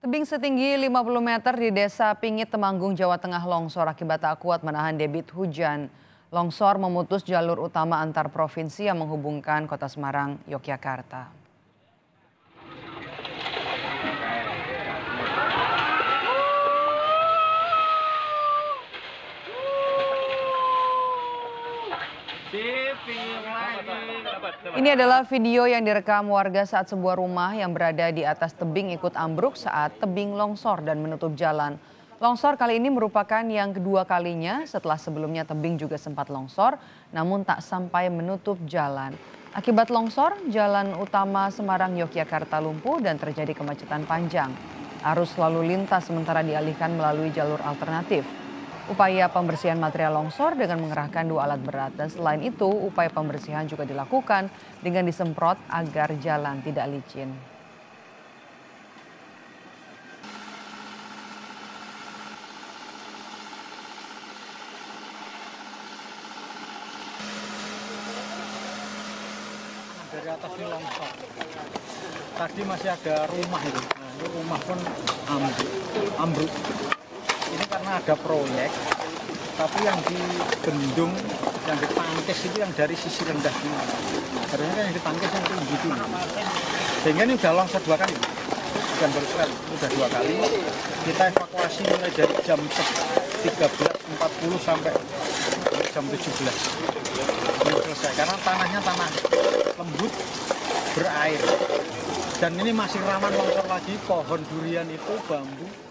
Tebing setinggi 50 meter di Desa Pingit, Temanggung, Jawa Tengah longsor akibat tak kuat menahan debit hujan. Longsor memutus jalur utama antar provinsi yang menghubungkan Kota Semarang, Yogyakarta. Ini adalah video yang direkam warga saat sebuah rumah yang berada di atas tebing ikut ambruk saat tebing longsor dan menutup jalan. Longsor kali ini merupakan yang kedua kalinya setelah sebelumnya tebing juga sempat longsor namun tak sampai menutup jalan. Akibat longsor, jalan utama Semarang Yogyakarta lumpuh dan terjadi kemacetan panjang. Arus lalu lintas sementara dialihkan melalui jalur alternatif. Upaya pembersihan material longsor dengan mengerahkan dua alat berat dan selain itu upaya pembersihan juga dilakukan dengan disemprot agar jalan tidak licin. Dari atasnya longsor. Tadi masih ada rumah itu. Nah, rumah pun ambruk. Ini karena ada proyek, tapi yang di bendung, yang di pangkes itu yang dari sisi rendah semua. Harusnya kan yang di pangkes yang tinggi itu. Sehingga ini udah longsor dua kali, bukan baru sekali, udah dua kali. Kita evakuasi mulai dari jam 13.40 sampai jam 17. Belum selesai, karena tanahnya tanah lembut, berair. Dan ini masih rawan longsor lagi, pohon durian itu, bambu.